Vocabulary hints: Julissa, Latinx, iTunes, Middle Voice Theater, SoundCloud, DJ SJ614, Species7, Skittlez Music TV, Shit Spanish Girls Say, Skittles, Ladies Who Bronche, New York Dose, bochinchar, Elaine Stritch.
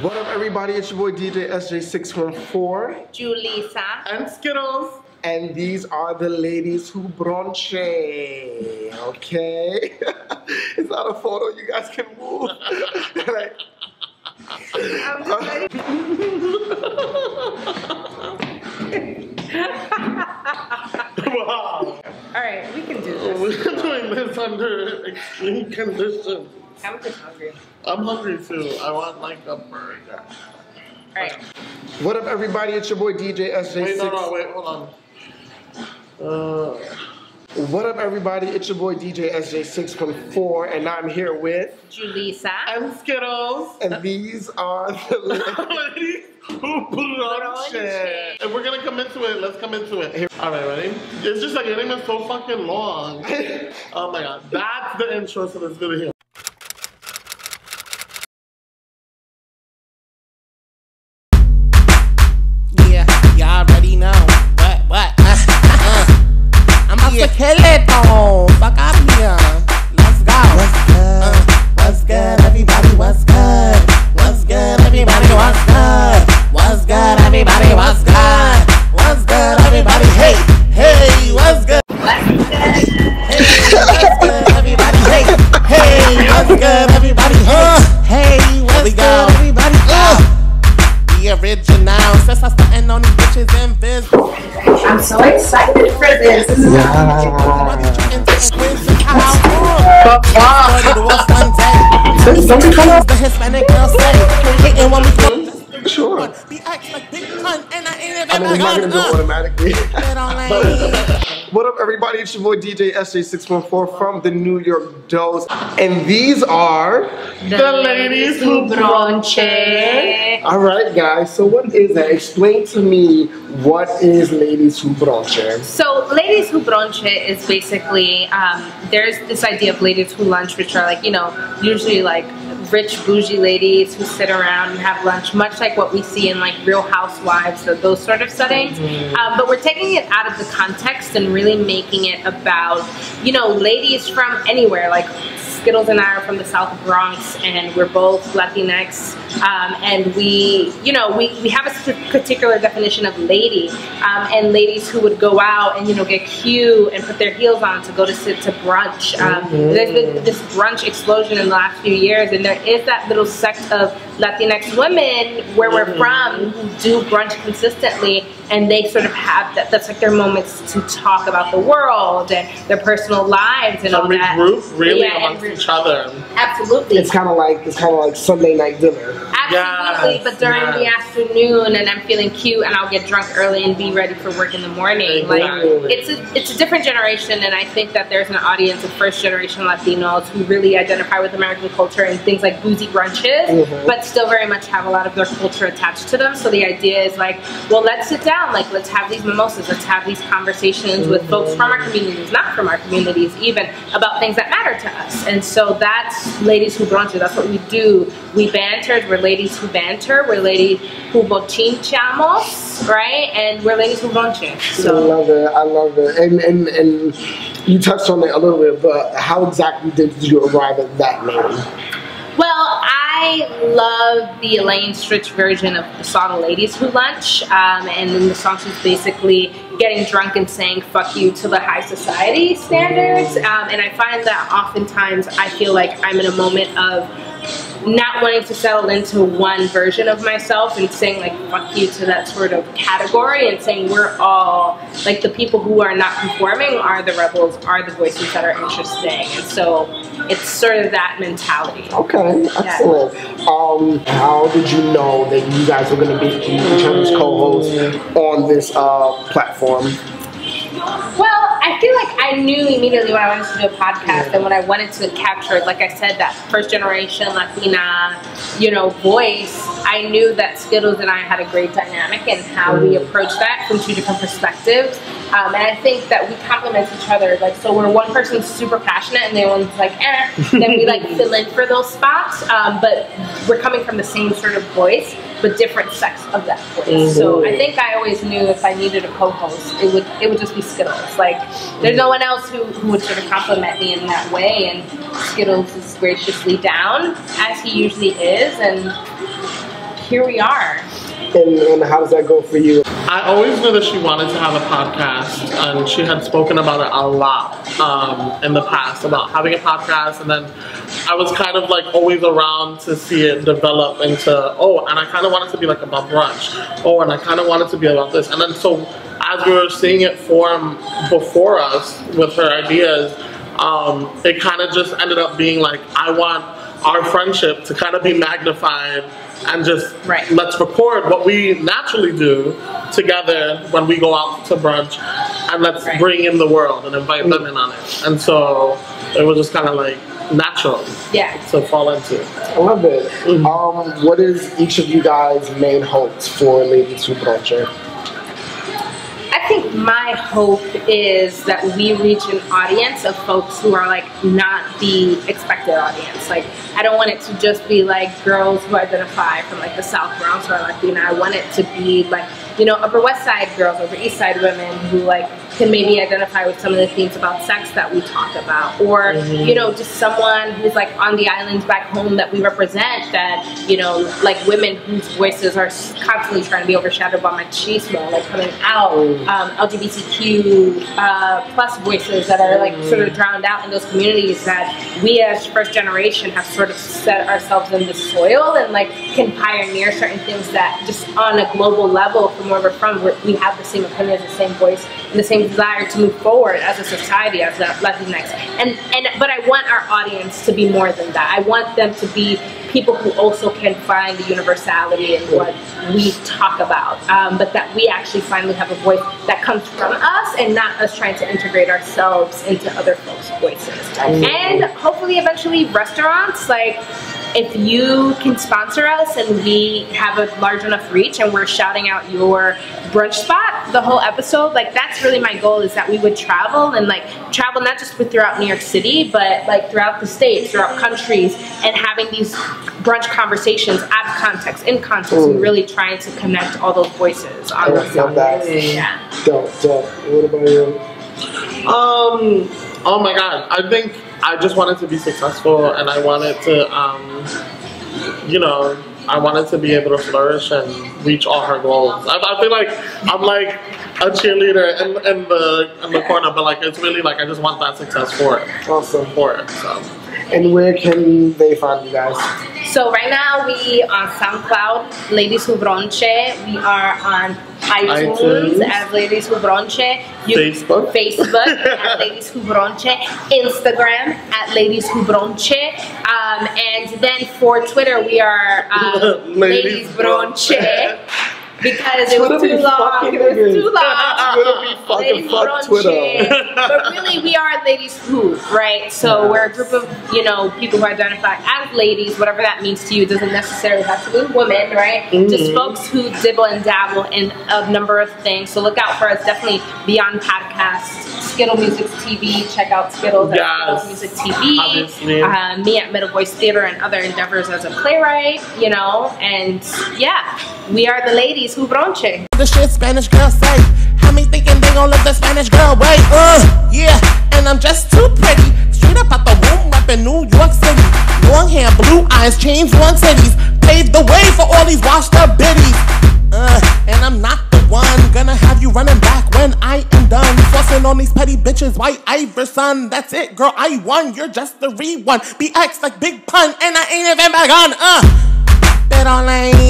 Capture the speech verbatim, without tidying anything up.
What up, everybody? It's your boy D J S J six one four, Julissa, and Skittles. And these are the Ladies Who Bronche. Okay? It's not a photo, you guys can move. Like, I'm just ready. Wow. Alright, we can do this. We're doing this under extreme conditions. I'm just hungry. I'm hungry too. I want like a burger. Alright. What up, everybody? It's your boy D J S J six. Wait, no, no, wait, hold on. Uh, what up, everybody? It's your boy D J S J six one four, and I'm here with Julissa and Skittles, and these are the ladies who Bronche. And we're gonna come into it. Let's come into it. Here. All right, ready? It's just like your name is so fucking long. Oh my god, that's the intro to this video. Skeleton, fuck up here. Let's go. What's good? Uh, what's good, everybody? What's good? What's good, everybody? What's good? What's good, everybody? What's good? What's good, everybody? Hey, hey, what's good? What's good? Hey, what's good, everybody? Hey, hey, what's good, everybody? Uh, hey, what's good, everybody? Uh, the original. Since I started on these bitches and biz. I'm so excited for this. Wow. Sure. I mean, we're not gonna do it automatically. What up, everybody? It's your boy D J S J six one four from the New York Dose, and these are the, the Ladies Who Bronche. All right, guys. So, what is that? Explain to me. What is Ladies Who Bronche? So Ladies Who Bronche is basically, um, there's this idea of ladies who lunch, which are like, you know, usually like rich bougie ladies who sit around and have lunch, much like what we see in like Real Housewives or those sort of settings. Mm-hmm. um, but we're taking it out of the context and really making it about, you know, ladies from anywhere. Like Skittles and I are from the South Bronx, and we're both Latinx, um, and we, you know, we, we have a particular definition of lady, um, and ladies who would go out and, you know, get cute and put their heels on to go to sit to brunch. Um, mm-hmm. There's been this brunch explosion in the last few years, and there is that little sect of Latinx women where mm-hmm. we're from who do brunch consistently, and they sort of have that, that's like their moments to talk about the world and their personal lives and all that. Roof, really? Yeah, and each other. Absolutely. It's kind of like it's kind of like Sunday night dinner. Absolutely, yes, but during yes. the afternoon, and I'm feeling cute, and I'll get drunk early and be ready for work in the morning. Like mm-hmm. it's a it's a different generation, and I think that there's an audience of first generation Latinos who really identify with American culture and things like boozy brunches, mm-hmm. but still very much have a lot of their culture attached to them. So the idea is like, well, let's sit down, like let's have these mimosas, let's have these conversations mm-hmm. with folks from our communities, not from our communities, even about things that matter to us. And so that's Ladies Who Bronche. That's what we do. We bantered. We're ladies who banter. We're ladies who bochinchamos, right? And we're Ladies Who Bronche. So. I love it. I love it. And and and you touched on it a little bit, but how exactly did you arrive at that name? Well, I love the Elaine Stritch version of the song Ladies Who Lunch, um, and then the song she's basically getting drunk and saying fuck you to the high society standards, um, and I find that oftentimes I feel like I'm in a moment of not wanting to settle into one version of myself and saying like fuck you to that sort of category and saying we're all like the people who are not conforming are the rebels, are the voices that are interesting, and so it's sort of that mentality. Okay, excellent. Yeah. Um, how did you know that you guys were going to be each other's co-hosts on this uh, platform? Well, I feel like I knew immediately when I wanted to do a podcast yeah. and when I wanted to capture, like I said, that first generation Latina, you know, voice. I knew that Skittles and I had a great dynamic and how we approached that from two different perspectives. Um, and I think that we complement each other. Like, so where one person's super passionate and the other one's like, eh, then we like fill in for those spots. Um, but we're coming from the same sort of voice, but different sects of that voice. Mm-hmm. So I think I always knew if I needed a co-host, it would it would just be Skittles. Like, there's no one else who, who would sort of compliment me in that way, and Skittles is graciously down, as he usually is, and here we are. And, and how does that go for you? I always knew that she wanted to have a podcast, and she had spoken about it a lot um, in the past, about having a podcast, and then I was kind of like always around to see it develop into, oh, and I kind of wanted to be like about brunch, oh, and I kind of wanted to be about this. And then so as we were seeing it form before us with her ideas, um, it kind of just ended up being like, I want our friendship to kind of be magnified and just right. let's record what we naturally do together when we go out to brunch, and let's right. bring in the world and invite mm-hmm. them in on it. And so it was just kind of like natural yeah. to fall into. I love it. Mm-hmm. Um, what is each of you guys' main hopes for Ladies Who Bronche? I think my hope is that we reach an audience of folks who are like not the expected audience. Like, I don't want it to just be like girls who identify from like the South Bronx or Latina. I want it to be like, you know, Upper West Side girls, Upper East Side women who like can maybe identify with some of the themes about sex that we talk about, or, mm-hmm. you know, just someone who's like on the islands back home that we represent, that, you know, like women whose voices are constantly trying to be overshadowed by machismo, like coming out, um, L G B T Q uh, plus voices that are like sort of drowned out in those communities that we as first generation have sort of set ourselves in the soil and like can pioneer certain things that just on a global level from where we're from, we're, we have the same opinions, the same voice, and the same desire to move forward as a society, as Latinx. And and but I want our audience to be more than that. I want them to be people who also can find the universality in what we talk about, um, but that we actually finally have a voice that comes from us and not us trying to integrate ourselves into other folks' voices. And hopefully eventually restaurants, like, if you can sponsor us and we have a large enough reach and we're shouting out your brunch spot the whole episode, like that's really my goal, is that we would travel and like travel not just throughout New York City, but like throughout the states, throughout countries, and having these brunch conversations out of context, in context, mm. and really trying to connect all those voices. I love that. Yeah. Dope, dope. What about you? Um, oh my God, I think I just wanted to be successful, and I wanted to, um, you know, I wanted to be able to flourish and reach all her goals. I, I feel like I'm like a cheerleader in, in the in the corner, but like it's really like I just want that success for it. Awesome. For it. So. And where can they find you guys? So right now we on SoundCloud, Ladies Who Bronche. We are on iTunes, iTunes as Ladies Who Bronche. You, Facebook. Facebook at Ladies Who Bronche. Instagram at Ladies Who Bronche. Um, and then for Twitter, we are um, Ladies Bronche. Because it was, be it was too long. It was too long. Ladies fuck Twitter. But really, we are Ladies Who, right? So yes. we're a group of, you know, people who identify as ladies, whatever that means to you. It doesn't necessarily have to be women, right? Mm-hmm. Just folks who dibble and dabble in a number of things. So look out for us. Definitely beyond podcasts, Skittlez Music T V. Check out Skittles yes. at Skittlez Music T V. Uh, me at Middle Voice Theater and other endeavors as a playwright, you know. And yeah, we are the Ladies Who Bronche. The shit Spanish girls say had me thinking they gon' look the Spanish girl way. Uh, yeah, and I'm just too pretty. Straight up out the room, up in New York City. Long hair, blue eyes, chains, one cities. Paved the way for all these washed up biddies. Uh, and I'm not the one gonna have you running back when I am done. Fussing on these petty bitches, white Iverson. That's it, girl, I won. You're just the re-one. B X like Big Pun, and I ain't even back on. Uh, bet on lane.